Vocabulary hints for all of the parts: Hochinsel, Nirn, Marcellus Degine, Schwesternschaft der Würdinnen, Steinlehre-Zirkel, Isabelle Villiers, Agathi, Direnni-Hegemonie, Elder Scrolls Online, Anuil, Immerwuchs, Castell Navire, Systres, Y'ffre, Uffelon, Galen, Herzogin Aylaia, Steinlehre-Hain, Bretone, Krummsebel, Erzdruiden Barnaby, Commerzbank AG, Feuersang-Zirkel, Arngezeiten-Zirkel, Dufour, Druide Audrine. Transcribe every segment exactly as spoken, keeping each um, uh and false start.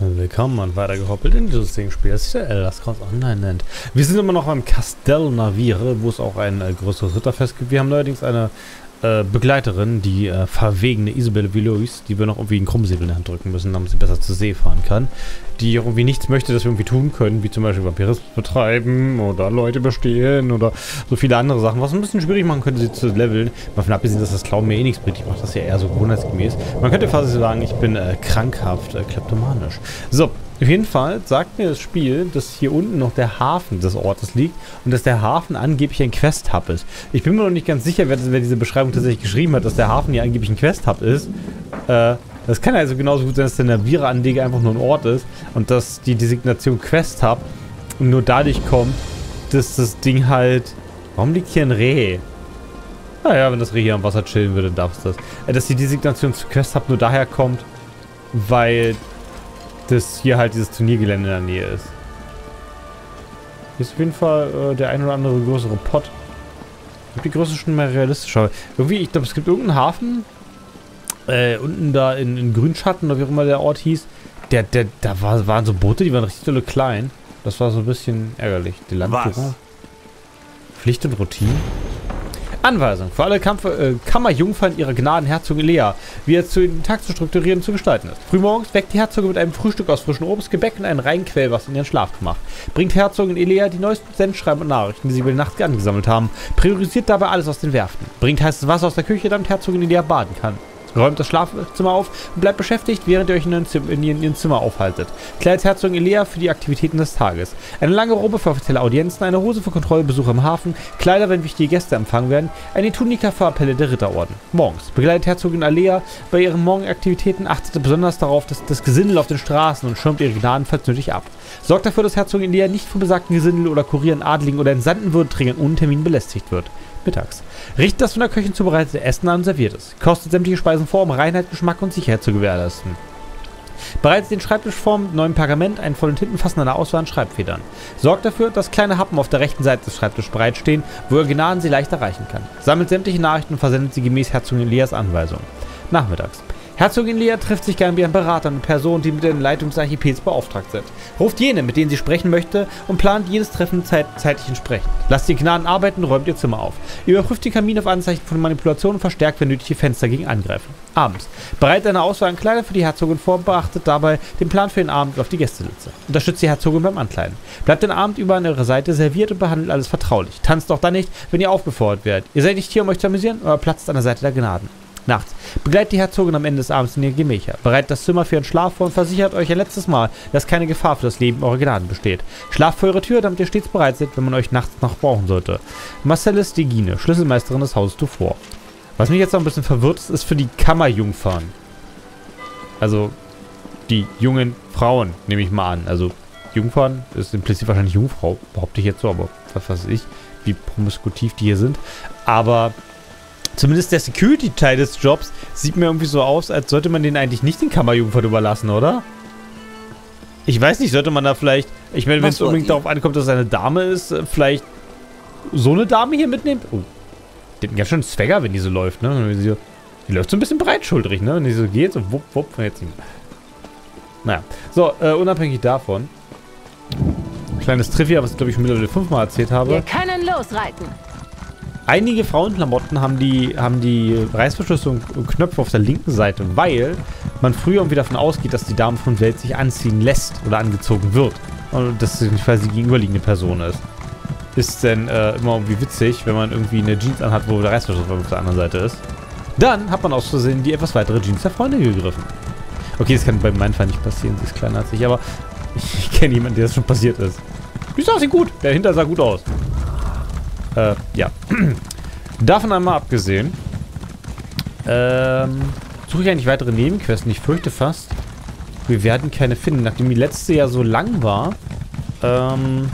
Willkommen und weitergehoppelt in dieses Ding-Spiel, das sich der Elder Scrolls Online nennt. Wir sind immer noch am Castell Navire, wo es auch ein äh, größeres Ritterfest gibt. Wir haben allerdings eine äh, Begleiterin, die äh, verwegene Isabelle Villiers, die wir noch irgendwie einen Krummsebel in die Hand drücken müssen, damit sie besser zur See fahren kann. Die irgendwie nichts möchte, dass wir irgendwie tun können, wie zum Beispiel Vampirismus betreiben oder Leute bestehlen oder so viele andere Sachen. Was ein bisschen schwierig machen könnte, sie zu leveln. Mal von abgesehen, dass das Glauben mir eh nichts bringt. Ich mache das ja eher so gewohnheitsgemäß. Man könnte fast sagen, ich bin äh, krankhaft äh, kleptomanisch. So, auf jeden Fall sagt mir das Spiel, dass hier unten noch der Hafen des Ortes liegt und dass der Hafen angeblich ein Quest-Hub ist. Ich bin mir noch nicht ganz sicher, wer, wer diese Beschreibung tatsächlich geschrieben hat, dass der Hafen hier angeblich ein Quest-Hub ist. Äh... Das kann also genauso gut sein, dass der Navire-Anleger einfach nur ein Ort ist und dass die Designation Quest Hub nur dadurch kommt, dass das Ding halt... Warum liegt hier ein Reh? Naja, wenn das Reh hier am Wasser chillen würde, darf es das. Dass die Designation zu Quest Hub nur daher kommt, weil das hier halt dieses Turniergelände in der Nähe ist. Hier ist auf jeden Fall äh, der ein oder andere größere Pot. Die Größe ist schon mal realistischer. Irgendwie, ich glaube, es gibt irgendeinen Hafen... Äh, unten da in, in Grünschatten oder wie auch immer der Ort hieß, der, der, da war, waren so Boote, die waren richtig dolle klein. Das war so ein bisschen ärgerlich. Die Landführer. Pflicht und Routine. Anweisung. Für alle Kampf äh, Kammerjungfern ihrer Gnaden Herzogin Aylaia, wie er zu den Tag zu strukturieren und zu gestalten ist. Frühmorgens weckt die Herzogin mit einem Frühstück aus frischem Obst, Gebäck und einem reinen Quellwasser in ihren Schlafgemach. Bringt Herzogin Aylaia die neuesten Sendschreiben und Nachrichten, die sie über die Nacht angesammelt haben. Priorisiert dabei alles aus den Werften. Bringt heißes Wasser aus der Küche, damit Herzogin Aylaia baden kann. Räumt das Schlafzimmer auf und bleibt beschäftigt, während ihr euch in ihrem Zimmer aufhaltet. Kleidet Herzogin Aylaia für die Aktivitäten des Tages. Eine lange Robe für offizielle Audienzen, eine Hose für Kontrollbesuche im Hafen, Kleider, wenn wichtige Gäste empfangen werden, eine Tunika für Appelle der Ritterorden. Morgens. Begleitet Herzogin Aylaia bei ihren Morgenaktivitäten, achtet besonders darauf, dass das Gesindel auf den Straßen und schirmt ihre Gnaden falls nötig ab. Sorgt dafür, dass Herzogin Aylaia nicht von besagten Gesindel oder Kurieren, Adligen oder entsandten Würdenträgern ohne Termin belästigt wird. Mittags. Richtet das von der Köchin zubereitete Essen an und serviert es. Kostet sämtliche Speisen vor, um Reinheit, Geschmack und Sicherheit zu gewährleisten. Bereitet den Schreibtisch vor mit neuem Pergament, einen vollen Tintenfass, einer Auswahl an Schreibfedern. Sorgt dafür, dass kleine Happen auf der rechten Seite des Schreibtisches bereitstehen, wo ihr Gnaden sie leicht erreichen kann. Sammelt sämtliche Nachrichten und versendet sie gemäß Herzogin Aylaia Anweisung. Nachmittags. Herzogin Aylaia trifft sich gerne mit ihren Beratern und Personen, die mit der Leitung des Archipels beauftragt sind. Ruft jene, mit denen sie sprechen möchte, und plant jedes Treffen zeit zeitlich entsprechend. Lasst die Gnaden arbeiten und räumt ihr Zimmer auf. Überprüft den Kamin auf Anzeichen von Manipulation und verstärkt, wenn nötig, die Fenster gegen Angreifen. Abends. Bereitet eine Auswahl an Kleider für die Herzogin vor, beachtet dabei den Plan für den Abend und auf die Gästeliste. Unterstützt die Herzogin beim Ankleiden. Bleibt den Abend über an ihrer Seite, serviert und behandelt alles vertraulich. Tanzt auch dann nicht, wenn ihr aufgefordert werdet. Ihr seid nicht hier, um euch zu amüsieren, aber platzt an der Seite der Gnaden. Nachts. Begleitet die Herzogin am Ende des Abends in ihr Gemächer. Bereitet das Zimmer für ihren Schlaf vor und versichert euch ein letztes Mal, dass keine Gefahr für das Leben eurer Gnaden besteht. Schlaft vor eurer Tür, damit ihr stets bereit seid, wenn man euch nachts noch brauchen sollte. Marcellus Degine, Schlüsselmeisterin des Hauses Dufour. Was mich jetzt noch ein bisschen verwirrt, ist für die Kammerjungfern. Also, die jungen Frauen, nehme ich mal an. Also, Jungfern ist implizit wahrscheinlich Jungfrau, behaupte ich jetzt so, aber was weiß ich, wie promiskutiv die hier sind. Aber... Zumindest der Security-Teil des Jobs sieht mir irgendwie so aus, als sollte man den eigentlich nicht den Kammerjungfern überlassen, oder? Ich weiß nicht, sollte man da vielleicht... Ich meine, wenn es unbedingt darauf ankommt, dass es eine Dame ist, vielleicht so eine Dame hier mitnehmen? Oh, die hat einen ganz schönen Swagger, wenn die so läuft, ne? Die, so, die läuft so ein bisschen breitschultrig, ne? Wenn die so geht, so wupp, wupp, von jetzt nicht mehr. Naja, so, äh, unabhängig davon. Kleines Trivia, was ich glaube ich schon mittlerweile fünfmal erzählt habe. Wir können losreiten. Einige Frauenklamotten haben die, haben die Reißverschlüsse und Knöpfe auf der linken Seite, weil man früher und wieder davon ausgeht, dass die Dame von Welt sich anziehen lässt oder angezogen wird. Und dass sie quasi die gegenüberliegende Person ist. Ist denn äh, immer irgendwie witzig, wenn man irgendwie eine Jeans anhat, wo der Reißverschluss auf der anderen Seite ist. Dann hat man aus Versehen die etwas weitere Jeans der Freundin gegriffen. Okay, das kann bei meinem Fall nicht passieren, sie ist kleiner als ich, aber ich kenne jemanden, der das schon passiert ist. Die sah sie gut, der hinter sah gut aus. Äh, ja. Davon einmal abgesehen, ähm, suche ich eigentlich weitere Nebenquests. Ich fürchte fast, wir werden keine finden. Nachdem die letzte ja so lang war, ähm,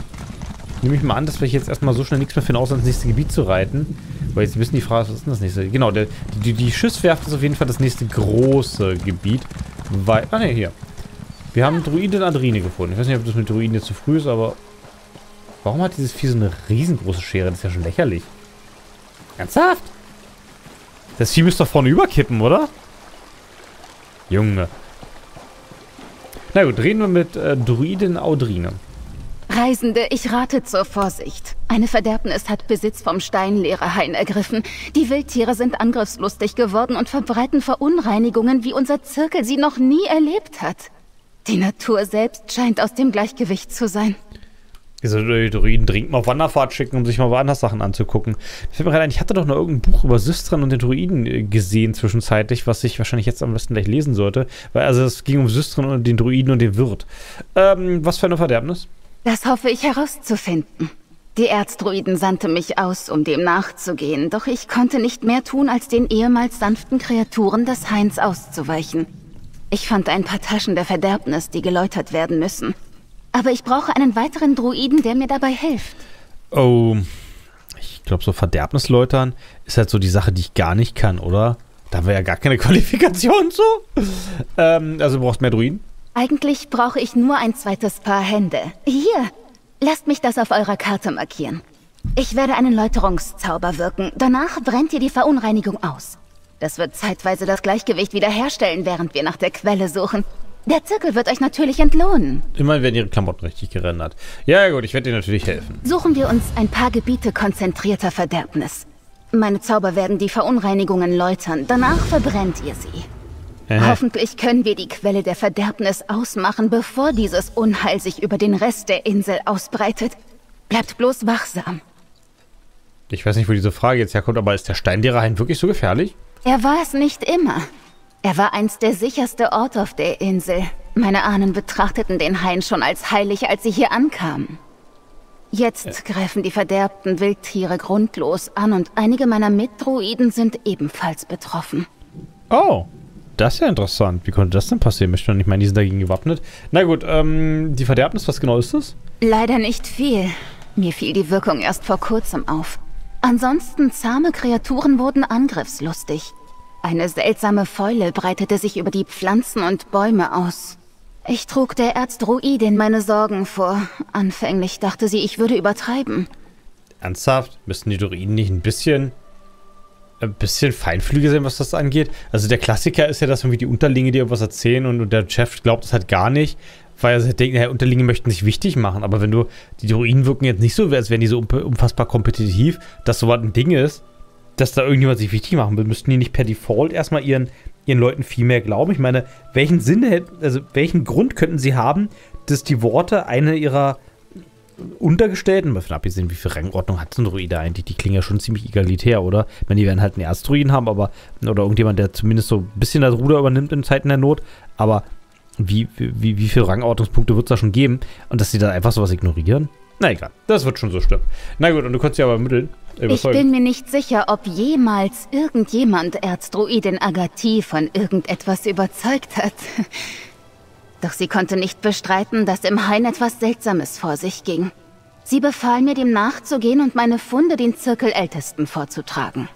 nehme ich mal an, dass wir jetzt erstmal so schnell nichts mehr finden, außer ins nächste Gebiet zu reiten. Weil jetzt ein bisschen die Frage ist, was ist denn das nächste? Genau, der, die, die Schiffswerft ist auf jeden Fall das nächste große Gebiet. Weil, ah ne, hier. Wir haben Druide Audrine gefunden. Ich weiß nicht, ob das mit Druiden jetzt zu früh ist, aber... Warum hat dieses Vieh so eine riesengroße Schere? Das ist ja schon lächerlich. Ernsthaft? Das Vieh müsste doch vorne überkippen, oder? Junge. Na gut, reden wir mit äh, Druiden Audrine. Reisende, ich rate zur Vorsicht. Eine Verderbnis hat Besitz vom Steinlehre-Hain ergriffen. Die Wildtiere sind angriffslustig geworden und verbreiten Verunreinigungen, wie unser Zirkel sie noch nie erlebt hat. Die Natur selbst scheint aus dem Gleichgewicht zu sein. Diese Druiden dringend mal auf Wanderfahrt schicken, um sich mal woanders Sachen anzugucken. Ich, ein, ich hatte doch noch irgendein Buch über Systren und den Druiden gesehen zwischenzeitlich, was ich wahrscheinlich jetzt am besten gleich lesen sollte. Weil also es ging um Systren und den Druiden und den Wirt. Ähm, was für eine Verderbnis? Das hoffe ich herauszufinden. Die Erzdruiden sandte mich aus, um dem nachzugehen, doch ich konnte nicht mehr tun, als den ehemals sanften Kreaturen des Hains auszuweichen. Ich fand ein paar Taschen der Verderbnis, die geläutert werden müssen. Aber ich brauche einen weiteren Druiden, der mir dabei hilft. Oh, ich glaube, so Verderbnisläutern ist halt so die Sache, die ich gar nicht kann, oder? Da haben wir ja gar keine Qualifikation zu. ähm, also brauchst du mehr Druiden? Eigentlich brauche ich nur ein zweites Paar Hände. Hier, lasst mich das auf eurer Karte markieren. Ich werde einen Läuterungszauber wirken. Danach brennt ihr die Verunreinigung aus. Das wird zeitweise das Gleichgewicht wiederherstellen, während wir nach der Quelle suchen. Der Zirkel wird euch natürlich entlohnen. Immerhin werden ihre Klamotten richtig gerendert. Ja gut, ich werde dir natürlich helfen. Suchen wir uns ein paar Gebiete konzentrierter Verderbnis. Meine Zauber werden die Verunreinigungen läutern. Danach verbrennt ihr sie. Äh. Hoffentlich können wir die Quelle der Verderbnis ausmachen, bevor dieses Unheil sich über den Rest der Insel ausbreitet. Bleibt bloß wachsam. Ich weiß nicht, wo diese Frage jetzt herkommt, aber ist der Steinlehre-Hain wirklich so gefährlich? Er war es nicht immer. Er war einst der sicherste Ort auf der Insel. Meine Ahnen betrachteten den Hain schon als heilig, als sie hier ankamen. Jetzt ja. greifen die verderbten Wildtiere grundlos an und einige meiner Mitdruiden sind ebenfalls betroffen. Oh, das ist ja interessant. Wie konnte das denn passieren? Ich meine, die sind dagegen gewappnet. Na gut, ähm, die Verderbnis, was genau ist das? Leider nicht viel. Mir fiel die Wirkung erst vor kurzem auf. Ansonsten zahme Kreaturen wurden angriffslustig. Eine seltsame Fäule breitete sich über die Pflanzen und Bäume aus. Ich trug der Erzdruidin meine Sorgen vor. Anfänglich dachte sie, ich würde übertreiben. Ernsthaft? Müssten die Druiden nicht ein bisschen, ein bisschen feinfühliger sein, was das angeht? Also der Klassiker ist ja, dass irgendwie die Unterlinge dir irgendwas erzählen und der Chef glaubt es halt gar nicht, weil er denkt, naja, Unterlinge möchten sich wichtig machen. Aber wenn du, die Druiden wirken jetzt nicht so, als wären die so unfassbar kompetitiv, dass sowas ein Ding ist. Dass da irgendjemand sich wichtig machen will, müssten die nicht per Default erstmal ihren, ihren Leuten viel mehr glauben? Ich meine, welchen Sinn, also welchen Grund könnten sie haben, dass die Worte eine ihrer Untergestellten, mal davon abgesehen, wie viel Rangordnung hat so ein Druide eigentlich? Die klingen ja schon ziemlich egalitär, oder? Ich meine, die werden halt einen Erzdruiden haben, aber, oder irgendjemand, der zumindest so ein bisschen das Ruder übernimmt in Zeiten der Not, aber wie, wie, wie viele Rangordnungspunkte wird es da schon geben? Und dass sie da einfach sowas ignorieren? Na egal, das wird schon so schlimm. Na gut, und du kannst ja aber ermitteln. Ich bin mir nicht sicher, ob jemals irgendjemand Erzdruidin Agathi von irgendetwas überzeugt hat. Doch sie konnte nicht bestreiten, dass im Hain etwas Seltsames vor sich ging. Sie befahl mir, dem nachzugehen und meine Funde den Zirkelältesten vorzutragen.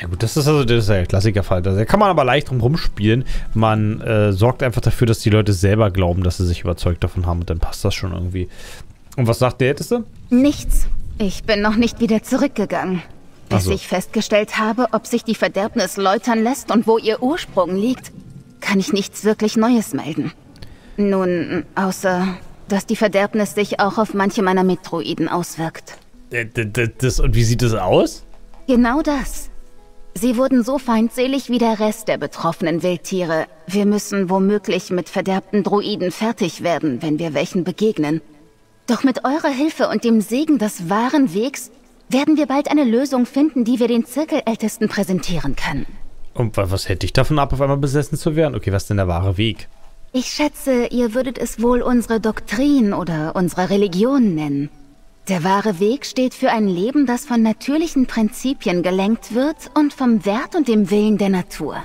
Na gut, das ist also das ist ja der Klassikerfall. Da kann man aber leicht drum rumspielen. Man äh, sorgt einfach dafür, dass die Leute selber glauben, dass sie sich überzeugt davon haben. Und dann passt das schon irgendwie. Und was sagt der Älteste? Nichts. Ich bin noch nicht wieder zurückgegangen, bis ich festgestellt habe, ob sich die Verderbnis läutern lässt und wo ihr Ursprung liegt, kann ich nichts wirklich Neues melden. Nun, außer, dass die Verderbnis sich auch auf manche meiner Mitdruiden auswirkt. Das, und wie sieht es aus? Genau das. Sie wurden so feindselig wie der Rest der betroffenen Wildtiere. Wir müssen womöglich mit verderbten Druiden fertig werden, wenn wir welchen begegnen. Doch mit eurer Hilfe und dem Segen des wahren Wegs werden wir bald eine Lösung finden, die wir den Zirkelältesten präsentieren können. Und was hätte ich davon ab, auf einmal besessen zu werden? Okay, was ist denn der wahre Weg? Ich schätze, ihr würdet es wohl unsere Doktrin oder unsere Religion nennen. Der wahre Weg steht für ein Leben, das von natürlichen Prinzipien gelenkt wird und vom Wert und dem Willen der Natur.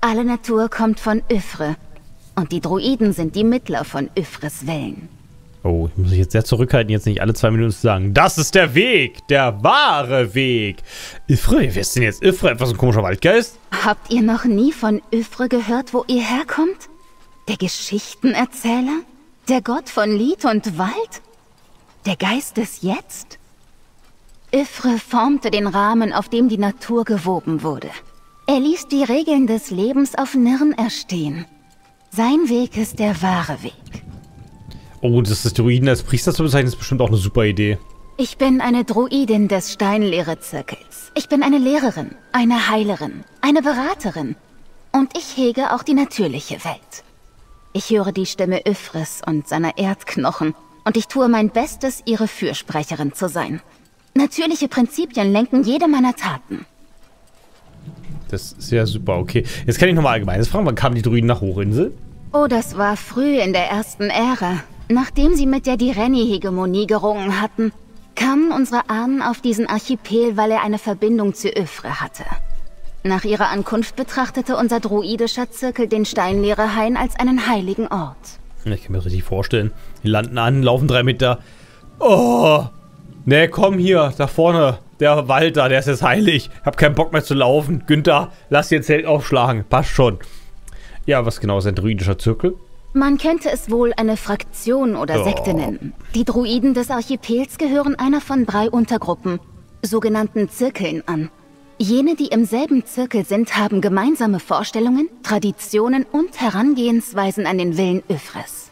Alle Natur kommt von Y'ffre und die Druiden sind die Mittler von Y'ffres Willen. Oh, ich muss mich jetzt sehr zurückhalten, jetzt nicht alle zwei Minuten zu sagen. Das ist der Weg, der wahre Weg. Y'ffre, wer ist denn jetzt Y'ffre? Etwas ein komischer Waldgeist? Habt ihr noch nie von Y'ffre gehört, wo ihr herkommt? Der Geschichtenerzähler? Der Gott von Lied und Wald? Der Geist des Jetzt? Y'ffre formte den Rahmen, auf dem die Natur gewoben wurde. Er ließ die Regeln des Lebens auf Nirn erstehen. Sein Weg ist der wahre Weg. Oh, das des Druiden als Priester zu bezeichnen, ist bestimmt auch eine super Idee. Ich bin eine Druidin des Steinlehre-Zirkels. Ich bin eine Lehrerin, eine Heilerin, eine Beraterin. Und ich hege auch die natürliche Welt. Ich höre die Stimme Y'ffres und seiner Erdknochen. Und ich tue mein Bestes, ihre Fürsprecherin zu sein. Natürliche Prinzipien lenken jede meiner Taten. Das ist ja super, okay. Jetzt kann ich nochmal Allgemeines fragen. Wann kamen die Druiden nach Hochinsel? Oh, das war früh in der ersten Ära. Nachdem sie mit der Direnni-Hegemonie gerungen hatten, kamen unsere Ahnen auf diesen Archipel, weil er eine Verbindung zu Y'ffre hatte. Nach ihrer Ankunft betrachtete unser druidischer Zirkel den Steinlehre-Hain als einen heiligen Ort. Ich kann mir das richtig vorstellen. Die landen an, laufen drei Meter. Oh! Ne, komm hier, da vorne. Der Wald da, der ist jetzt heilig. Hab keinen Bock mehr zu laufen. Günther, lass dir Zelt aufschlagen. Passt schon. Ja, was genau ist ein druidischer Zirkel? Man könnte es wohl eine Fraktion oder oh. Sekte nennen. Die Druiden des Archipels gehören einer von drei Untergruppen, sogenannten Zirkeln, an. Jene, die im selben Zirkel sind, haben gemeinsame Vorstellungen, Traditionen und Herangehensweisen an den Willen Y'ffres.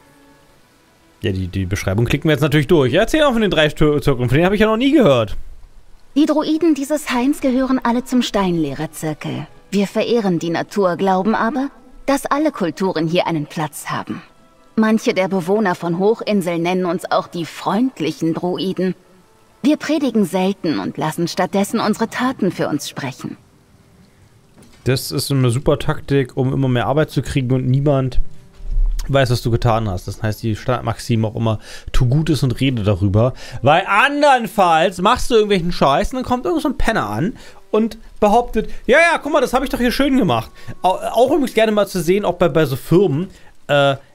Ja, die, die Beschreibung klicken wir jetzt natürlich durch. Erzähl auch von den drei Zirkeln, von denen habe ich ja noch nie gehört. Die Druiden dieses Hains gehören alle zum Steinlehre-Zirkel. Wir verehren die Natur, glauben aber, dass alle Kulturen hier einen Platz haben. Manche der Bewohner von Hochinsel nennen uns auch die freundlichen Druiden. Wir predigen selten und lassen stattdessen unsere Taten für uns sprechen. Das ist eine super Taktik, um immer mehr Arbeit zu kriegen und niemand weiß, was du getan hast. Das heißt, die Standardmaxime auch immer, tu Gutes und rede darüber. Weil andernfalls machst du irgendwelchen Scheiß und dann kommt irgend so ein Penner an und behauptet, ja, ja, guck mal, das habe ich doch hier schön gemacht. Auch übrigens gerne mal zu sehen, auch bei, bei so Firmen.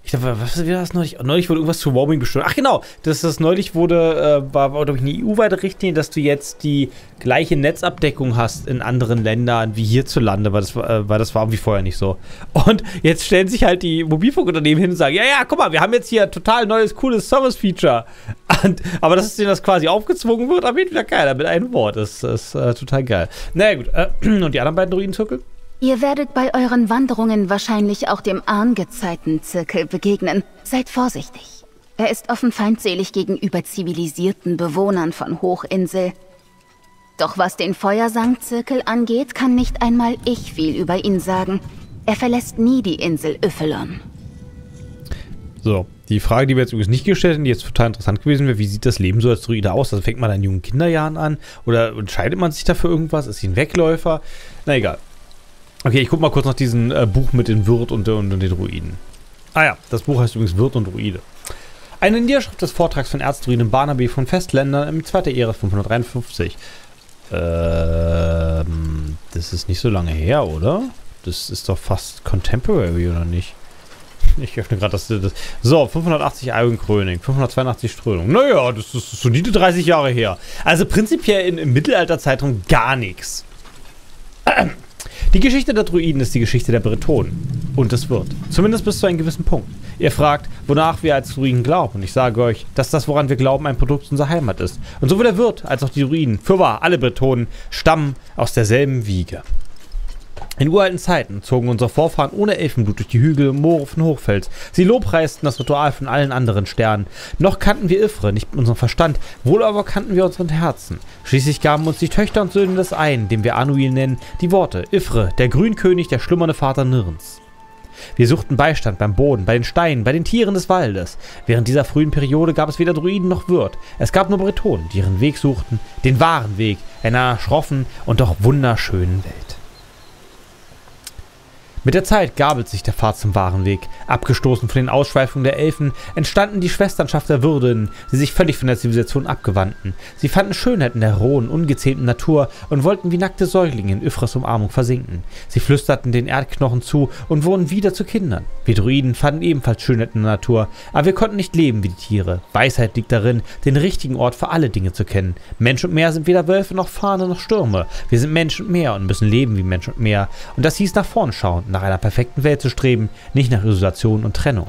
Ich dachte, was war das neulich? Neulich wurde irgendwas zu Roaming bestimmt. Ach genau, dass das neulich wurde, äh, war, war glaube ich, eine E U-weite Richtlinie, dass du jetzt die gleiche Netzabdeckung hast in anderen Ländern wie hierzulande, weil das, äh, weil das war wie vorher nicht so. Und jetzt stellen sich halt die Mobilfunkunternehmen hin und sagen, ja, ja, guck mal, wir haben jetzt hier total neues, cooles Service-Feature. Aber dass es denen das quasi aufgezwungen wird, aber wieder keiner mit einem Wort. Das ist äh, total geil. Naja gut, äh, und die anderen beiden Druidenzirkel? Ihr werdet bei euren Wanderungen wahrscheinlich auch dem Arngezeiten-Zirkel begegnen. Seid vorsichtig. Er ist offen feindselig gegenüber zivilisierten Bewohnern von Hochinsel. Doch was den Feuersang-Zirkel angeht, kann nicht einmal ich viel über ihn sagen. Er verlässt nie die Insel Uffelon. So, die Frage, die wir jetzt übrigens nicht gestellt haben, die jetzt total interessant gewesen wäre, wie sieht das Leben so als Druide aus? Also fängt man an jungen Kinderjahren an? Oder entscheidet man sich dafür irgendwas? Ist sie ein Wegläufer? Na egal. Okay, ich guck mal kurz nach diesem äh, Buch mit dem Wirt und, und, und den Druiden. Ah ja, das Buch heißt übrigens Wirt und Druide. Eine Niederschrift des Vortrags von Erzdruiden Barnaby von Festländern im zweiten Ära fünfhundertdreiundfünfzig. Ähm, das ist nicht so lange her, oder? Das ist doch fast Contemporary, oder nicht? Ich öffne gerade das, das... So, fünfhundertachtzig Eigenkröning, fünfhundertzweiundachtzig Strömung. Naja, das ist solide dreißig Jahre her. Also prinzipiell in, im Mittelalterzeitraum gar nichts. Ähm. Die Geschichte der Druiden ist die Geschichte der Bretonen. Und es wird. Zumindest bis zu einem gewissen Punkt. Ihr fragt, wonach wir als Druiden glauben. Und ich sage euch, dass das, woran wir glauben, ein Produkt unserer Heimat ist. Und sowohl der Wirt als auch die Druiden, fürwahr, alle Bretonen, stammen aus derselben Wiege. In uralten Zeiten zogen unsere Vorfahren ohne Elfenblut durch die Hügel und Moore von Hochfels. Sie lobpreisten das Ritual von allen anderen Sternen. Noch kannten wir Y'ffre, nicht mit unserem Verstand, wohl aber kannten wir unseren Herzen. Schließlich gaben uns die Töchter und Söhne des einen, den wir Anuil nennen, die Worte: Y'ffre, der Grünkönig, der schlummernde Vater Nirns. Wir suchten Beistand beim Boden, bei den Steinen, bei den Tieren des Waldes. Während dieser frühen Periode gab es weder Druiden noch Wirt. Es gab nur Bretonen, die ihren Weg suchten, den wahren Weg, einer schroffen und doch wunderschönen Welt. Mit der Zeit gabelt sich der Pfad zum wahren Weg. Abgestoßen von den Ausschweifungen der Elfen entstanden die Schwesternschaft der Würdinnen, die sich völlig von der Zivilisation abgewandten. Sie fanden Schönheit in der rohen, ungezähmten Natur und wollten wie nackte Säuglinge in Y'ffres Umarmung versinken. Sie flüsterten den Erdknochen zu und wurden wieder zu Kindern. Wir Druiden fanden ebenfalls Schönheit in der Natur, aber wir konnten nicht leben wie die Tiere. Weisheit liegt darin, den richtigen Ort für alle Dinge zu kennen. Mensch und Meer sind weder Wölfe noch Fahne noch Stürme. Wir sind Mensch und Meer und müssen leben wie Mensch und Meer. Und das hieß nach vorn schauen, nach einer perfekten Welt zu streben, nicht nach Isolation und Trennung.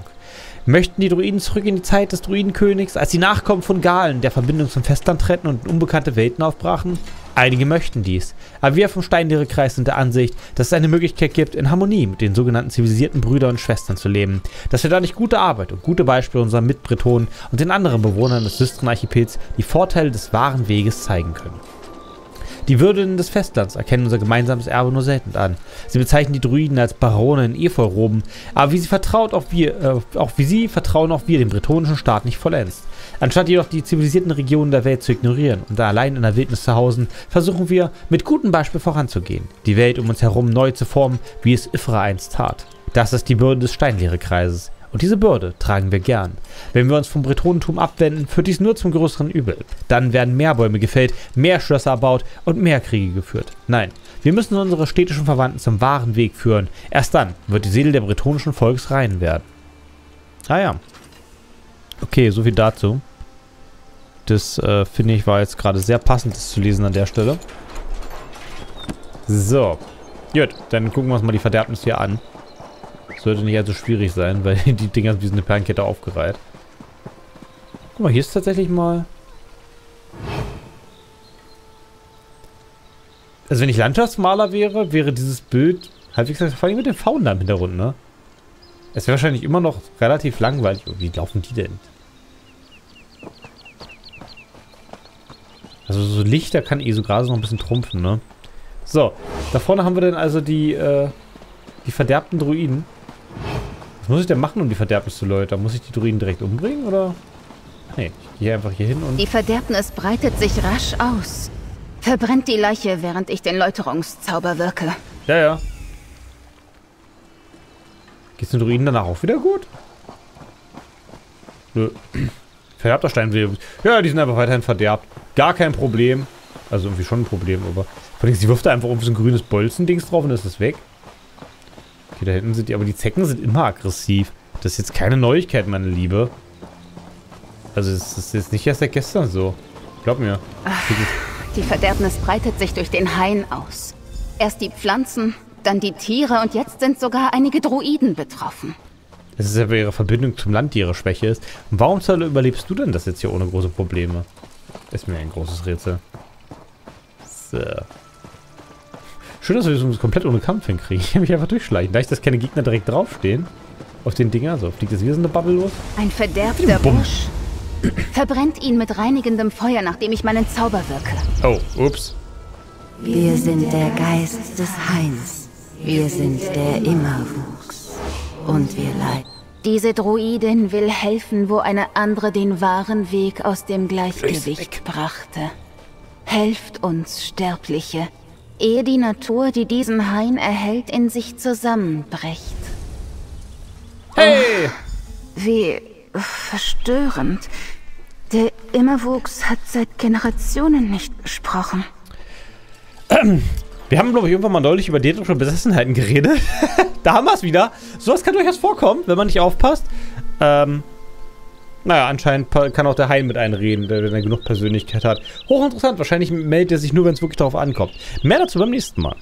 Möchten die Druiden zurück in die Zeit des Druidenkönigs, als die Nachkommen von Galen der Verbindung zum Festland treten und unbekannte Welten aufbrachen? Einige möchten dies, aber wir vom Steinlehre-Kreis sind der Ansicht, dass es eine Möglichkeit gibt, in Harmonie mit den sogenannten zivilisierten Brüdern und Schwestern zu leben, dass wir dadurch gute Arbeit und gute Beispiele unseren Mitbretonen und den anderen Bewohnern des Süßeren Archipels die Vorteile des wahren Weges zeigen können. Die Würdinnen des Festlands erkennen unser gemeinsames Erbe nur selten an. Sie bezeichnen die Druiden als Barone in Efeuroben, aber wie sie vertraut, auch wir, äh, auch wie sie vertrauen auch wir dem bretonischen Staat nicht vollends. Anstatt jedoch die zivilisierten Regionen der Welt zu ignorieren und da allein in der Wildnis zu hausen, versuchen wir, mit gutem Beispiel voranzugehen, die Welt um uns herum neu zu formen, wie es Y'ffre einst tat. Das ist die Bürde des Steinlehre-Kreises. Und diese Bürde tragen wir gern. Wenn wir uns vom Bretonentum abwenden, führt dies nur zum größeren Übel. Dann werden mehr Bäume gefällt, mehr Schlösser erbaut und mehr Kriege geführt. Nein, wir müssen unsere städtischen Verwandten zum wahren Weg führen. Erst dann wird die Seele der bretonischen Volks rein werden. Ah ja. Okay, soviel dazu. Das, äh, finde ich, war jetzt gerade sehr passend, das zu lesen an der Stelle. So. Gut, dann gucken wir uns mal die Verderbnis hier an. Sollte nicht allzu schwierig sein, weil die Dinger sind wie so eine Perlenkette aufgereiht. Guck mal, hier ist tatsächlich mal... Also wenn ich Landschaftsmaler wäre, wäre dieses Bild... Halbwegs vor allem mit den Faunen da im Hintergrund, ne? Es wäre wahrscheinlich immer noch relativ langweilig. Oh, wie laufen die denn? Also so Lichter kann eh so gerade so noch ein bisschen trumpfen, ne? So, da vorne haben wir dann also die, äh, die verderbten Druiden. Was muss ich denn machen, um die Verderbnis zu läutern? Muss ich die Druiden direkt umbringen, oder? Nee, ich gehe einfach hier hin und... Die Verderbnis breitet sich rasch aus. Verbrennt die Leiche, während ich den Läuterungszauber wirke. Ja, ja. Geht's den Druiden danach auch wieder gut? Nö. Verderbter Stein. Ja, die sind einfach weiterhin verderbt. Gar kein Problem. Also irgendwie schon ein Problem, aber... Sie wirft da einfach irgendwie so ein grünes Bolzen-Dings drauf und ist das weg. Okay, da hinten sind die... Aber die Zecken sind immer aggressiv. Das ist jetzt keine Neuigkeit, meine Liebe. Also es ist jetzt nicht erst seit gestern so. Glaub mir. Ach, die Verderbnis breitet sich durch den Hain aus. Erst die Pflanzen, dann die Tiere und jetzt sind sogar einige Druiden betroffen. Das ist ja bei ihrer Verbindung zum Land, die ihre Schwäche ist. Und warum zur Hölle überlebst du denn das jetzt hier ohne große Probleme? Das ist mir ein großes Rätsel. So. Schön, dass wir das komplett ohne Kampf hinkriegen. Ich kann mich einfach durchschleichen. Da ich das keine Gegner direkt draufstehen. Auf den Dinger. So, fliegt jetzt wieder so eine Bubble los. Ein verderbter Busch. Verbrennt ihn mit reinigendem Feuer, nachdem ich meinen Zauber wirke. Oh, ups. Wir sind der Geist des Hains. Wir sind der Immerwuchs. Und wir leiden. Diese Druidin will helfen, wo eine andere den wahren Weg aus dem Gleichgewicht brachte. Helft uns, Sterbliche. Ehe die Natur, die diesen Hain erhält, in sich zusammenbricht. Hey! Oh, wie verstörend. Der Immerwuchs hat seit Generationen nicht gesprochen. Wir haben, glaube ich, irgendwann mal neulich über dänische Besessenheiten geredet. Da haben wir es wieder. Sowas kann durchaus vorkommen, wenn man nicht aufpasst. Ähm... Naja, anscheinend kann auch der Hain mit einreden, wenn er genug Persönlichkeit hat. Hochinteressant, wahrscheinlich meldet er sich nur, wenn es wirklich darauf ankommt. Mehr dazu beim nächsten Mal.